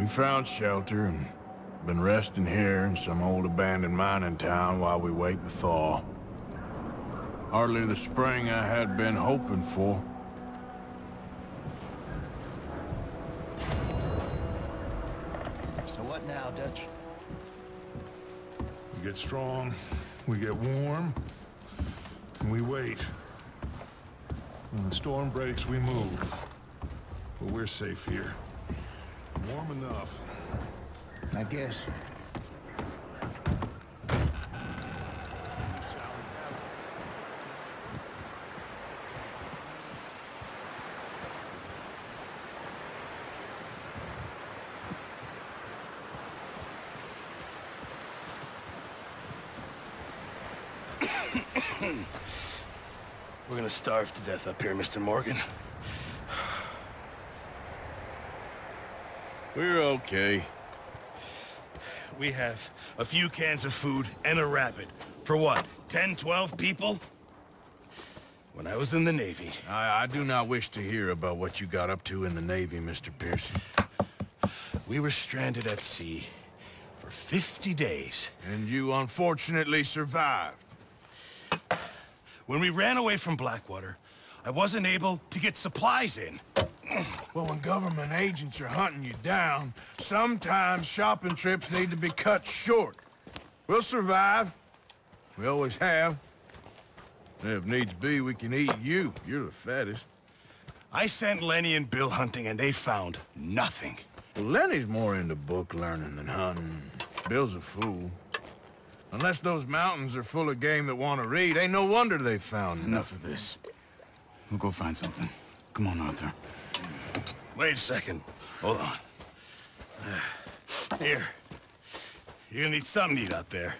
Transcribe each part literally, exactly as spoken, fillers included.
We found shelter and been resting here in some old abandoned mining town while we wait the thaw. Hardly the spring I had been hoping for. So what now, Dutch? We get strong, we get warm, and we wait. When the storm breaks, we move. But we're safe here. Warm enough. I guess. We're gonna starve to death up here, Mister Morgan. We're okay. We have a few cans of food and a rabbit. For what, ten, twelve people? When I was in the Navy... I, I do not wish to hear about what you got up to in the Navy, Mister Pearson. We were stranded at sea for fifty days. And you unfortunately survived. When we ran away from Blackwater, I wasn't able to get supplies in. Well, when government agents are hunting you down, sometimes shopping trips need to be cut short. We'll survive. We always have. And if needs be, we can eat you. You're the fattest. I sent Lenny and Bill hunting, and they found nothing. Well, Lenny's more into book learning than hunting. Bill's a fool. Unless those mountains are full of game that want to read, ain't no wonder they found nothing. Enough of this. We'll go find something. Come on, Arthur. Wait a second. Hold on. Uh, here. You're gonna need something to eat out there.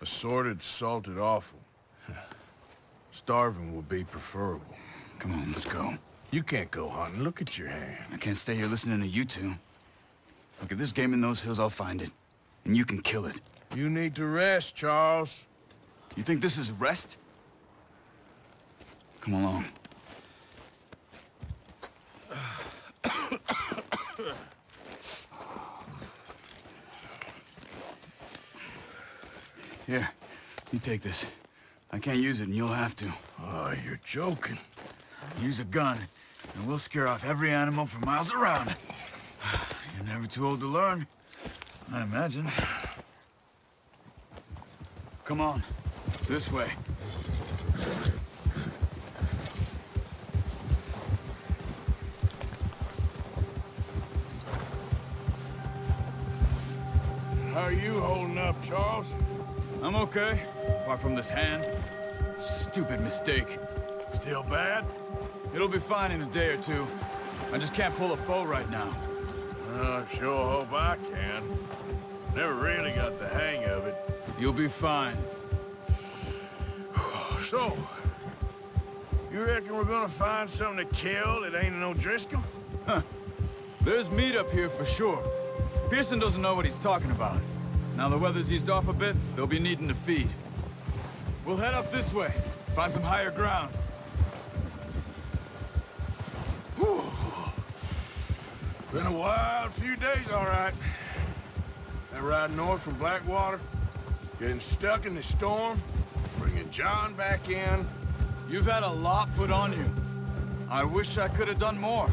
Assorted, salted offal. Huh. Starving would be preferable. Come on, let's go. You can't go hunting. Look at your hand. I can't stay here listening to you two. Look, if there's game in those hills, I'll find it. And you can kill it. You need to rest, Charles. You think this is rest? Come along. Here, you take this. I can't use it, and you'll have to. Oh, you're joking. Use a gun, and we'll scare off every animal for miles around. You're never too old to learn, I imagine. Come on, this way. How are you holding up, Charles? I'm okay, apart from this hand. Stupid mistake. Still bad? It'll be fine in a day or two. I just can't pull a bow right now. Well, I sure hope I can. Never really got the hang of it. You'll be fine. So, you reckon we're gonna find something to kill that ain't an O'Driscoll? Huh. There's meat up here for sure. Pearson doesn't know what he's talking about. Now the weather's eased off a bit, they'll be needing to feed. We'll head up this way, find some higher ground. Whew. Been a wild few days, all right. That ride north from Blackwater, getting stuck in the storm, bringing John back in. You've had a lot put on you. I wish I could have done more.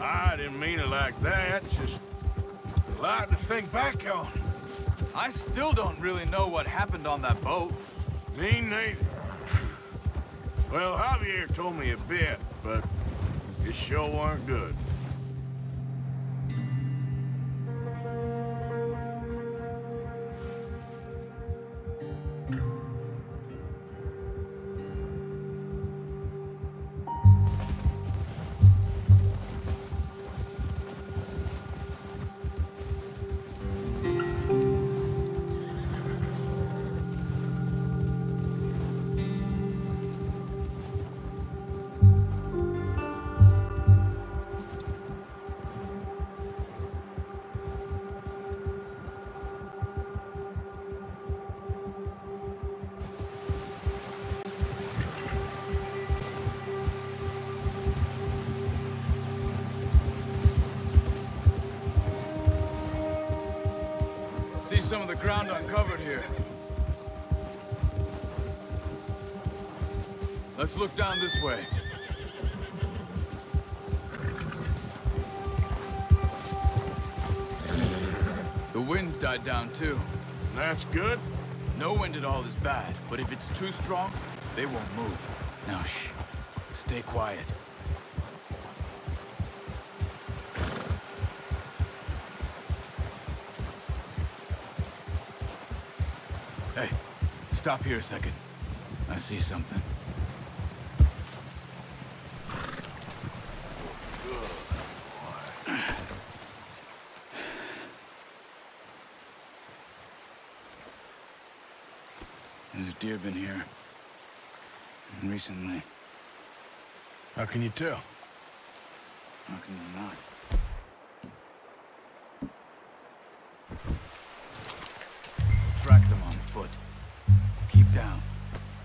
I didn't mean it like that, just a lot to think back on. I still don't really know what happened on that boat. Me neither. Well, Javier told me a bit, but it sure weren't good. some of the ground uncovered here. Let's look down this way. The wind's died down too. That's good. No wind at all is bad, but if it's too strong, they won't move. Now shh, stay quiet. Hey, stop here a second. I see something. There's deer been here recently. How can you tell? How can you not? Track them on foot. Keep down.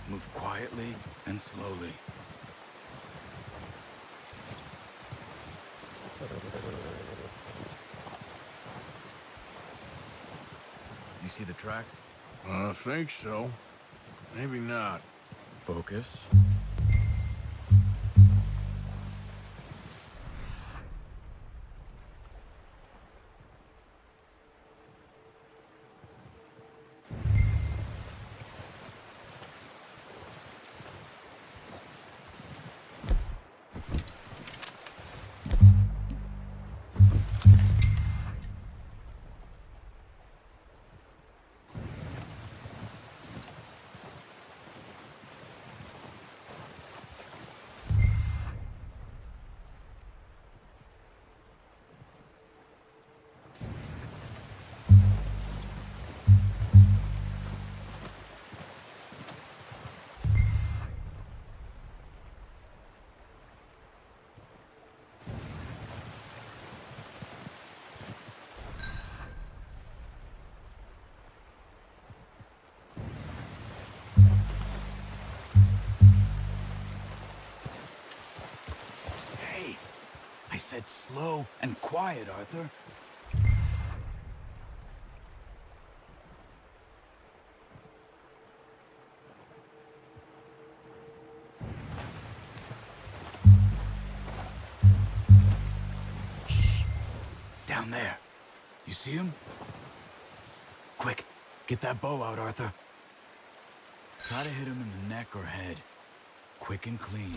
Move quietly and slowly. You see the tracks? I think so. Maybe not. Focus. I said slow and quiet, Arthur. Shh. Down there. You see him? Quick, get that bow out, Arthur. Try to hit him in the neck or head. Quick and clean.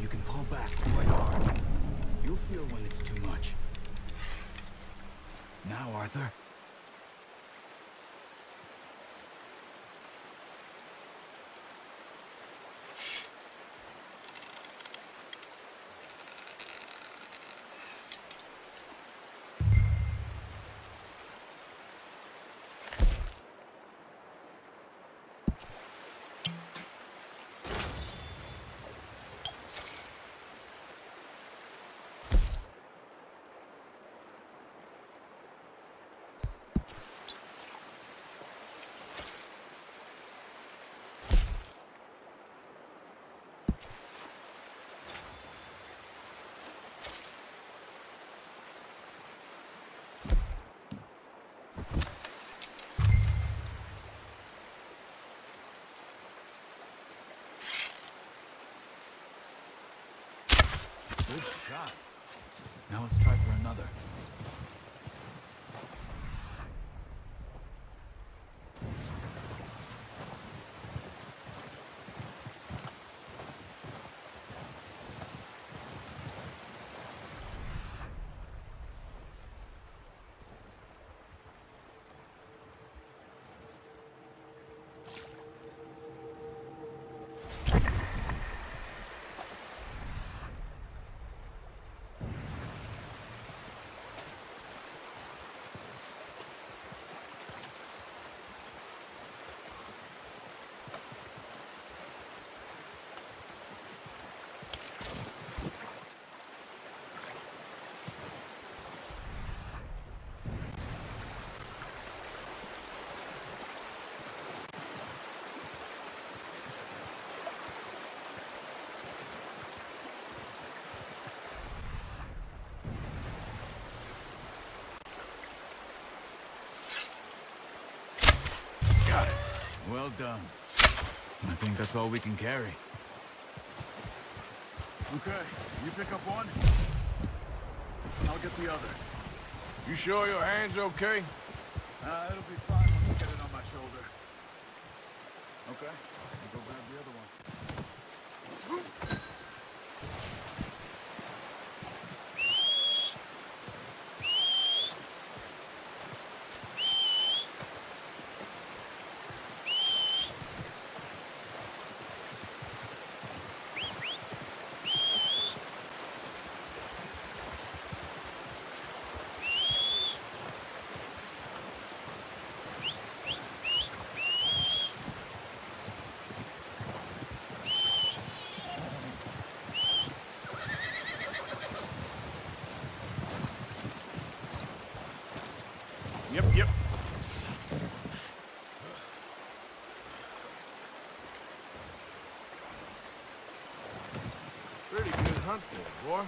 You can pull back quite hard. You'll feel when it's too much. Now, Arthur. Good shot. Now let's try for another. Well done. I think that's all we can carry. Okay, you pick up one, I'll get the other. You sure your hand's okay? Uh, it'll be fine once I get it on my shoulder. Okay, I'll go grab the other one. Yep, yep. Pretty good hunt there, boy.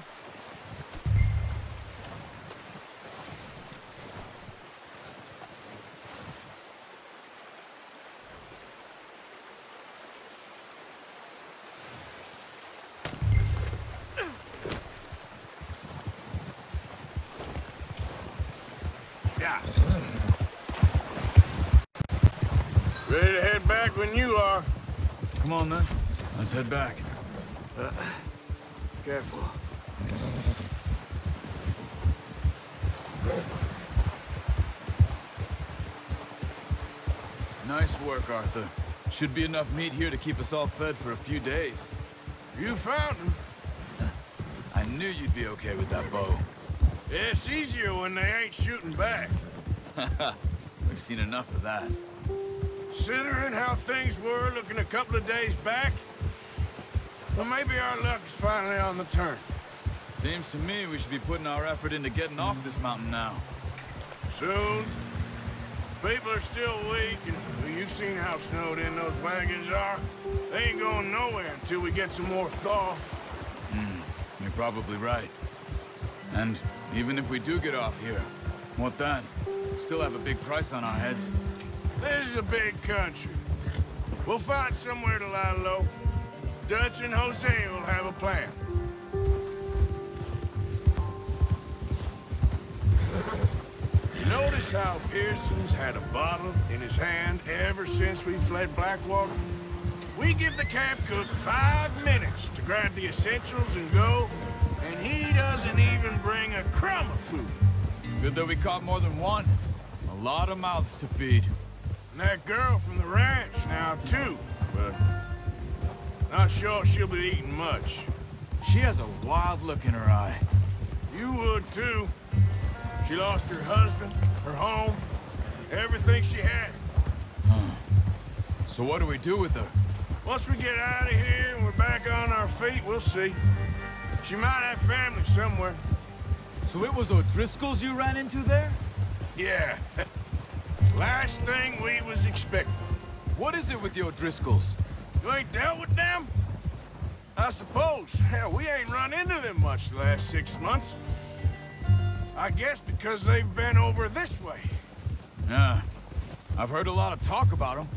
When you are. Come on then. Let's head back. Uh, careful. Nice work, Arthur. Should be enough meat here to keep us all fed for a few days. You found him. I knew you'd be okay with that bow. It's easier when they ain't shooting back. We've seen enough of that. Considering how things were looking a couple of days back, well, maybe our luck is finally on the turn. Seems to me we should be putting our effort into getting off this mountain now. Soon. People are still weak, and well, you've seen how snowed in those wagons are. They ain't going nowhere until we get some more thaw. Mm, you're probably right. And even if we do get off here, what then? We still have a big price on our heads. This is a big country. We'll find somewhere to lie low. Dutch and Jose will have a plan. You notice how Pearson's had a bottle in his hand ever since we fled Blackwater? We give the camp cook five minutes to grab the essentials and go, and he doesn't even bring a crumb of food. Good that we caught more than one. A lot of mouths to feed. And that girl from the ranch now, too, but not sure she'll be eating much. She has a wild look in her eye. You would, too. She lost her husband, her home, everything she had. Huh. So what do we do with her? Once we get out of here and we're back on our feet, we'll see. She might have family somewhere. So it was O'Driscoll's you ran into there? Yeah. Last thing we was expecting. What is it with the O'Driscolls? You ain't dealt with them? I suppose. Hell, we ain't run into them much the last six months. I guess because they've been over this way. Yeah. I've heard a lot of talk about them.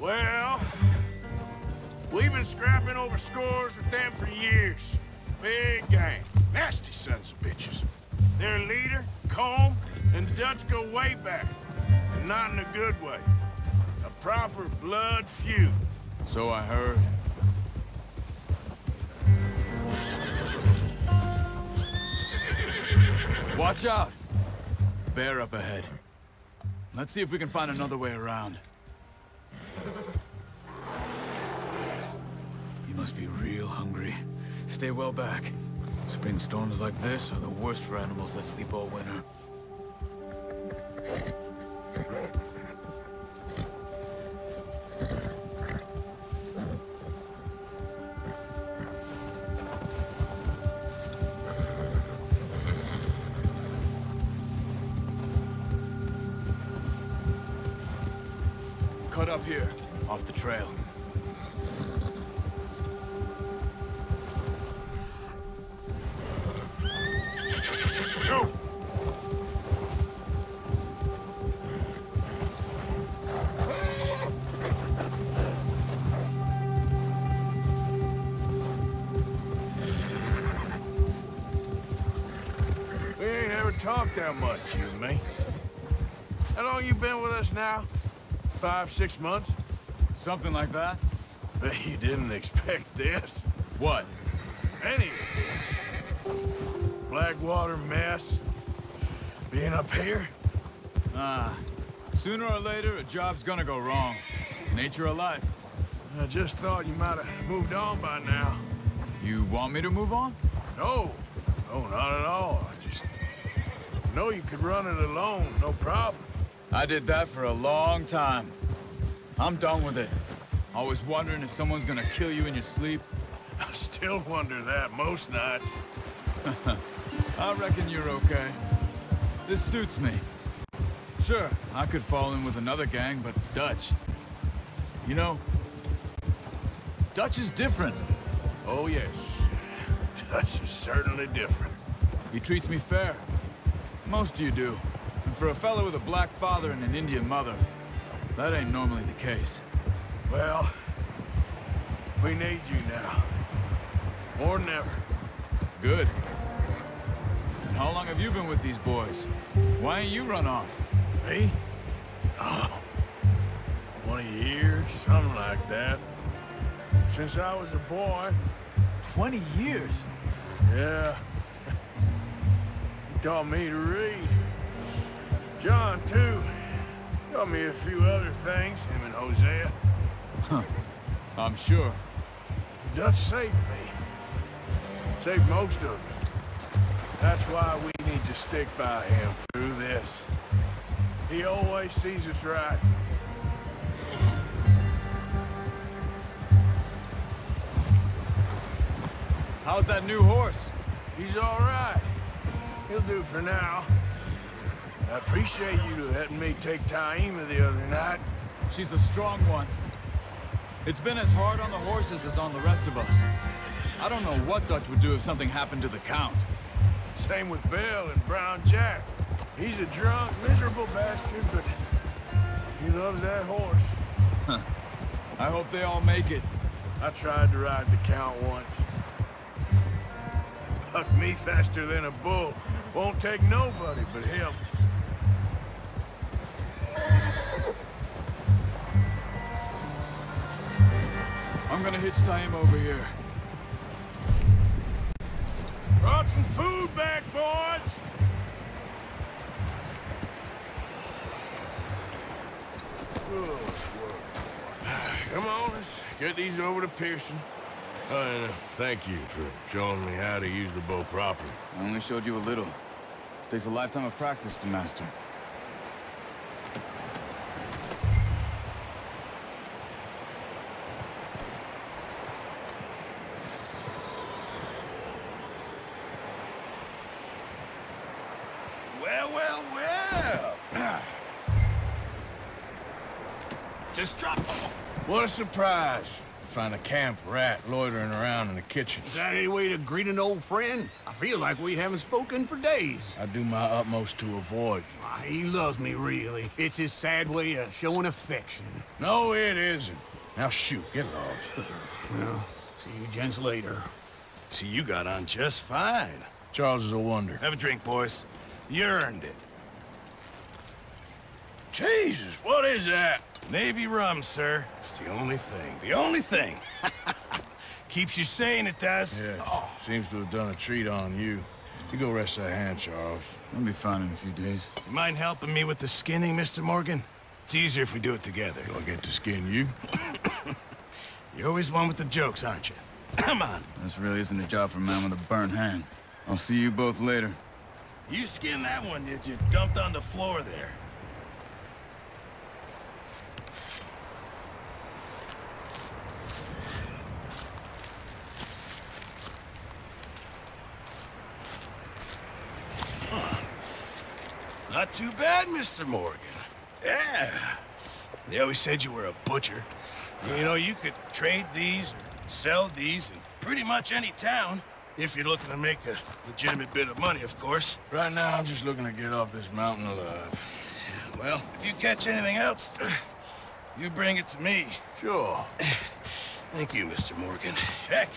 Well, we've been scrapping over scores with them for years. Big gang. Nasty sons of bitches. Their leader, Combe, and Dutch go way back. Not in a good way. A proper blood feud. So I heard. Watch out! Bear up ahead. Let's see if we can find another way around. You must be real hungry. Stay well back. Spring storms like this are the worst for animals that sleep all winter. Cut up here, off the trail. Go! talk that much, you and me. How long you been with us now? Five, six months? Something like that. Bet you didn't expect this. What? Any of this. Blackwater mess. Being up here? Ah. Sooner or later, a job's gonna go wrong. Nature of life. I just thought you might have moved on by now. You want me to move on? No. No, not at all. I just know you could run it alone, no problem. I did that for a long time. I'm done with it. Always wondering if someone's gonna kill you in your sleep. I still wonder that most nights. I reckon you're okay. This suits me. Sure, I could fall in with another gang, but Dutch... You know, Dutch is different. Oh, yes. Dutch is certainly different. He treats me fair. Most of you do. And for a fellow with a black father and an Indian mother, that ain't normally the case. Well, we need you now. More than ever. Good. And how long have you been with these boys? Why ain't you run off? Me? Oh. twenty years, something like that. Since I was a boy. twenty years? Yeah. He taught me to read. John, too. Taught me a few other things, him and Hosea. Huh. I'm sure. Dutch saved me. Saved most of us. That's why we need to stick by him through this. He always sees us right. How's that new horse? He's all right. He'll do for now. I appreciate you letting me take Taima the other night. She's a strong one. It's been as hard on the horses as on the rest of us. I don't know what Dutch would do if something happened to the Count. Same with Bill and Brown Jack. He's a drunk, miserable bastard, but he loves that horse. Huh. I hope they all make it. I tried to ride the Count once. Buck me faster than a bull. Won't take nobody but him. I'm gonna hitch Taima over here. Brought some food back, boys! Oh, come on, let's get these over to Pearson. Oh, and uh, thank you for showing me how to use the bow properly. I only showed you a little. Takes a lifetime of practice to master. Well, well, well! Just drop off. What a surprise! Find a camp rat loitering around in the kitchen. Is that any way to greet an old friend? I feel like we haven't spoken for days. I do my utmost to avoid you. Ah, he loves me, really. It's his sad way of showing affection. No, it isn't. Now shoot, get lost. Well, see you gents later. See, you got on just fine. Charles is a wonder. Have a drink, boys. You earned it. Jesus, what is that? Navy rum, sir. It's the only thing. The only thing. Keeps you sane, it does. Yeah, oh. Seems to have done a treat on you. You go rest that hand, Charles. I'll be fine in a few days. You mind helping me with the skinning, Mister Morgan? It's easier if we do it together. Do I get to skin you? You're always one with the jokes, aren't you? Come on. This really isn't a job for a man with a burnt hand. I'll see you both later. You skinned that one that you dumped on the floor there. Not too bad, Mister Morgan. Yeah. They always said you were a butcher. You know, you could trade these or sell these in pretty much any town. If you're looking to make a legitimate bit of money, of course. Right now, I'm just looking to get off this mountain alive. Well, if you catch anything else, you bring it to me. Sure. Thank you, Mister Morgan. Heck.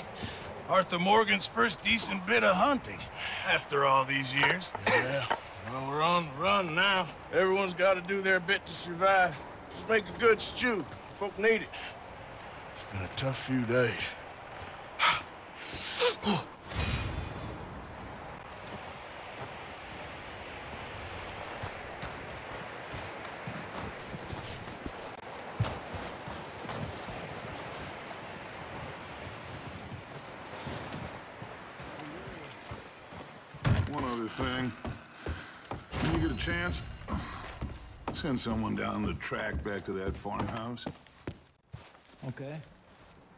Arthur Morgan's first decent bit of hunting after all these years. Yeah. Well, we're on the run now. Everyone's got to do their bit to survive. Just make a good stew. Folk need it. It's been a tough few days. Oh. One other thing. Can you get a chance? Send someone down the track back to that farmhouse. Okay.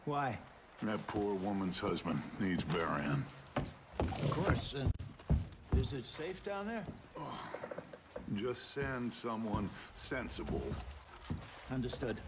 Why? That poor woman's husband needs burying. Of course. And is it safe down there? Oh, just send someone sensible. Understood.